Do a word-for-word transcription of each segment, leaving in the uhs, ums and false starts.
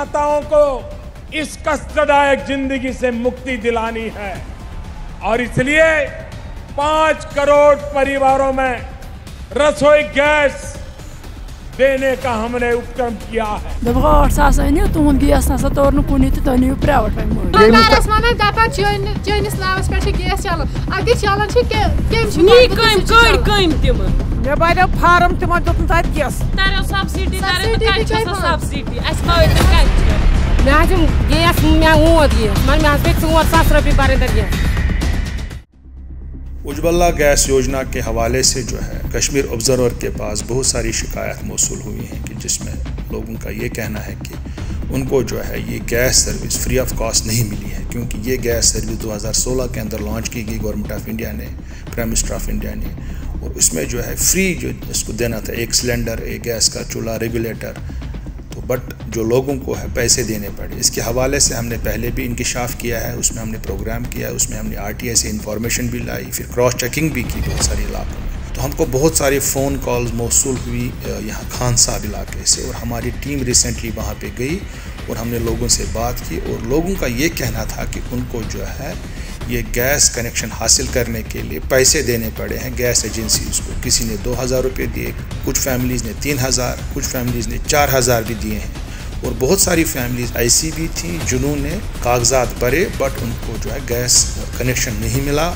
माताओं को इस कष्टदायक जिंदगी से मुक्ति दिलानी है और इसलिए पांच करोड़ परिवारों में रसोई गैस देने का हमने उपक्रम किया है। उज्ज्वला गैस योजना के हवाले से जो है कश्मीर ऑब्जर्वर के पास बहुत सारी शिकायत मौसूल हुई हैं कि जिसमें लोगों का ये कहना है कि उनको जो है ये gas service free of cost नहीं मिली है, क्योंकि ये गैस सर्विस दो हज़ार सोलह के अंदर लॉन्च की गई गवर्नमेंट ऑफ इंडिया ने, प्राइम मिनिस्टर ऑफ इंडिया ने, और उसमें जो है फ्री जो इसको देना था एक सिलेंडर, एक गैस का चूल्हा, रेगुलेटर, तो बट जो लोगों को है पैसे देने पड़े। इसके हवाले से हमने पहले भी इंकशाफ किया है, उसमें हमने प्रोग्राम किया है, उसमें हमने आरटीआई से इंफॉर्मेशन भी लाई, फिर क्रॉस चेकिंग भी की बहुत सारे इलाकों में। तो हमको बहुत सारे फ़ोन कॉल्स मौसूल हुई यहाँ खान साहब इलाके से, और हमारी टीम रिसेंटली वहाँ पे गई और हमने लोगों से बात की, और लोगों का ये कहना था कि उनको जो है ये गैस कनेक्शन हासिल करने के लिए पैसे देने पड़े हैं गैस एजेंसीज़ को। किसी ने दो हज़ार रुपये दिए, कुछ फैमिलीज़ ने तीन हज़ार, कुछ फैमिलीज़ ने चार हज़ार भी दिए हैं, और बहुत सारी फैमिलीज़ ऐसी भी थी जिन्होंने कागजात भरे बट उनको जो है गैस कनेक्शन नहीं मिला,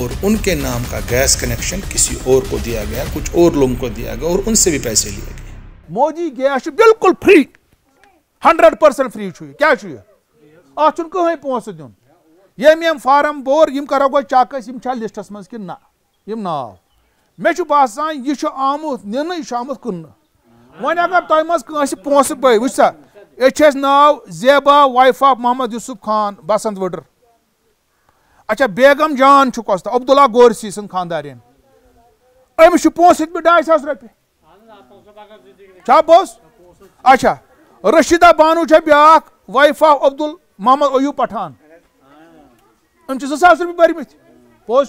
और उनके नाम का गैस कनेक्शन किसी और को दिया गया, कुछ और लोगों को दिया गया और उनसे भी पैसे लिए गए। मोदी गैस बिल्कुल फ्री, हंड्रेड परसेंट फ्री छुए, क्या छुए अत कहीं पोस दिन यम यम फार्म बोर यम करो गो चक यम लिस्टस मज कि ना यम नाव मे बसान यह आमुत नुन यह आमुत कन वन अगर तुम मज कह पोस पे वु सा ये नाव ज़ेबा वाइफ ऑफ मोहम्मद यूसुफ खान बसंत वडर, अच्छा बेगम जान चुकस तो अब्दुल्ला गोरसी सन खानदार अम्स पोस ढाई सास रुपये बोस, अच्छा रशीदा बानू ब्या वाइफ ऑफ अब्दुल मोहम्मद अयूब पठान अम सास रुपये भरम पोज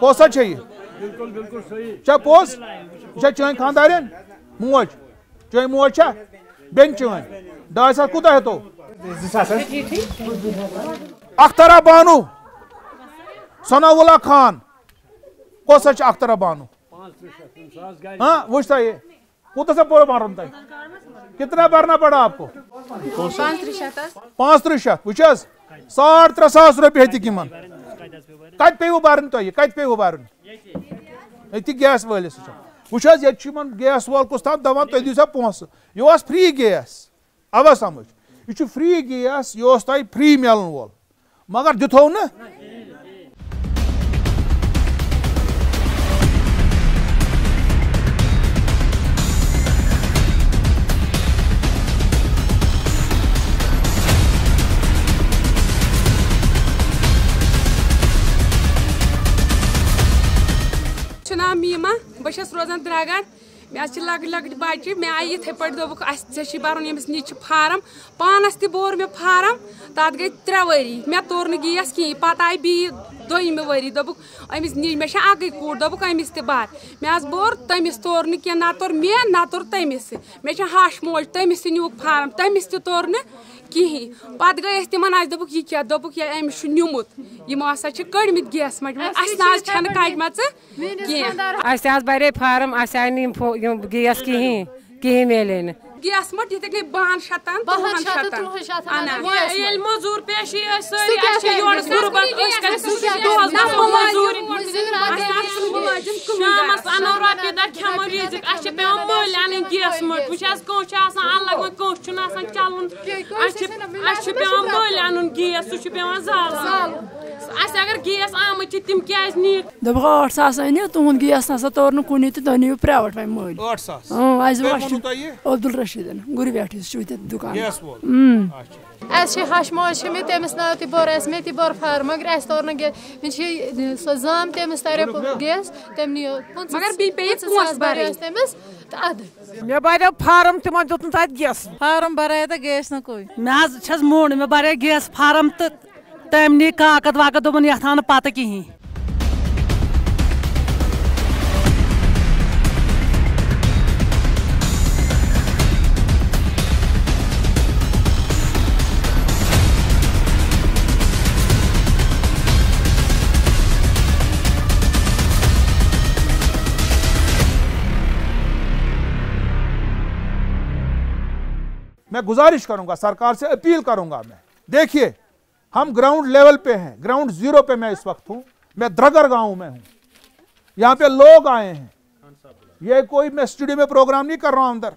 पोसा चा पोज चन खानदार मोज च मोज बेन चन ढाई सास कूत हेतो अख्तरा बानू सनाउल्ला खान कोसा अख्तरा बानू हाँ वुछता ये कूत सा पूरा मारूम तय कितना भरना पड़ा आपको पांच त्रि शत वुच साढ़ त्रे सास रुपये हतिमन कत पे भरन तुह कत पे भरन ये गैस वाले वो ये गैस वाल कुछ तम दवान तुम दीजा पोस यह फ्री गैस आवा समझ यह फ्री गैस यह तुम फ्री मिलन वोल मगर दिथो ना। नाम मीमा बस रोजान द्रागान मे लक लक बच्चे मे आई इथे पे दुख ऐसी भर नच फार्म पानस तोर मे फार्म तथा गई त्रे वरी मे तोर गैस कहीं पत् आई बी दमे वरी दमिस मे अगे कूट दुक अमिस तार मे बोर तमिस तोर ना ना तोर मे ना तोर तमिस मे हश मोल तमिस न्यूक फार्म तमिस तोर न कहीं पत् गई तमन दुक यह क्या दुक ये अम्स न्यूमुत यम हसा कड़मित गैस मटमें कड़म कह भरे फार्म गैस कहीं कहीं मिले न गैस मट ये गई बहन शतन मजूर पेशी शाम अनो रोपे दर खेमो रिजिक अच्छे पे मल अन गैस मट वो अलग कह चलन पे मल अन गैस सह पे जाल अगर गैस आम तम क्या दब आठ सास अन तुंद गैस ना तोर नुन तो नीव प्राइवेट वे मल अब्दुल रशीदन गुरु दुकान हश मोज मे तमिस नाव त बोर मे बोर फार मगर अस तोर सो जाम तमिस तरफ गैस तम नी मे भर फार्म तमो दुन गैस फार्म भरा तो गैस ना कोई मे मोड़ मे भर गैस फार्म तो तम नी काकद वाकद दोपन ये हाँ पता कहीं मैं गुजारिश करूंगा, सरकार से अपील करूंगा, मैं देखिए हम ग्राउंड लेवल पे हैं, ग्राउंड जीरो पे मैं इस वक्त हूँ, मैं द्रगर गाँव में हूँ, यहाँ पे लोग आए हैं, ये कोई मैं स्टूडियो में प्रोग्राम नहीं कर रहा हूँ अंदर,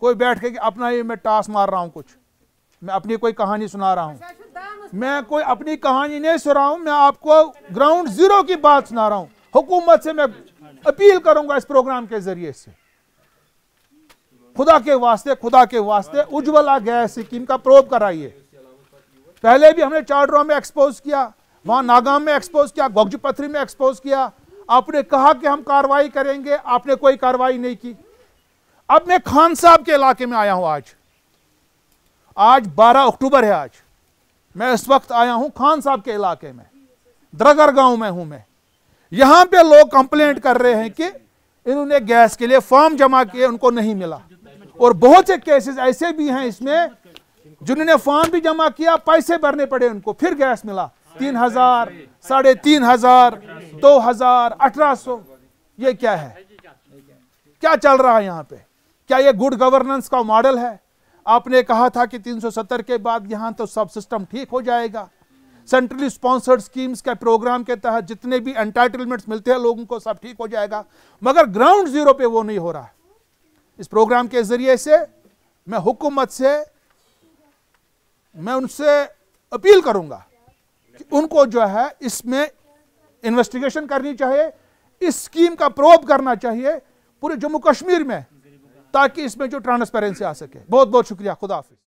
कोई बैठ के अपना ही मैं टास मार रहा हूँ, कुछ मैं अपनी कोई कहानी सुना रहा हूँ, मैं कोई अपनी कहानी नहीं सुना रहा हूँ, मैं आपको ग्राउंड जीरो की बात सुना रहा हूँ। हुकूमत से मैं अपील करूँगा इस प्रोग्राम के जरिए से, खुदा के वास्ते खुदा के वास्ते उज्ज्वला गैस स्कीम का प्रोब कराइए। पहले भी हमने चाडरो में एक्सपोज किया, वहाँ नागाम में एक्सपोज किया, गोगजू पथरी में एक्सपोज किया, आपने कहा कि हम कार्रवाई करेंगे, आपने कोई कार्रवाई नहीं की। अब मैं खान साहब के इलाके में आया हूँ, आज आज बारह अक्टूबर है, आज मैं इस वक्त आया हूँ खान साहब के इलाके में, द्रगर गाँव में हूँ मैं। यहाँ पे लोग कंप्लेंट कर रहे हैं कि इन्होंने गैस के लिए फॉर्म जमा किए, उनको नहीं मिला, और बहुत से केसेस ऐसे भी हैं इसमें जिन्होंने फॉर्म भी जमा किया, पैसे भरने पड़े उनको, फिर गैस मिला, तीन हजार साढ़े तीन हजार दो हजार अठारह सौ। ये क्या है, क्या चल रहा है यहाँ पे? क्या ये गुड गवर्नेंस का मॉडल है? आपने कहा था कि तीन सौ सत्तर के बाद यहाँ तो सब सिस्टम ठीक हो जाएगा। सेंट्रली स्पॉन्सर्ड स्कीम्स के प्रोग्राम के तहत जितने भी एंटाइटलमेंट्स मिलते हैं लोगों को, सब ठीक हो जाएगा, मगर ग्राउंड जीरो पे वो नहीं हो रहा है। इस प्रोग्राम के जरिए से मैं हुकूमत से मैं उनसे अपील करूंगा कि उनको जो है इसमें इन्वेस्टिगेशन करनी चाहिए, इस स्कीम का प्रोब करना चाहिए पूरे जम्मू कश्मीर में, ताकि इसमें जो ट्रांसपेरेंसी आ सके। बहुत बहुत शुक्रिया, खुदा हाफिज।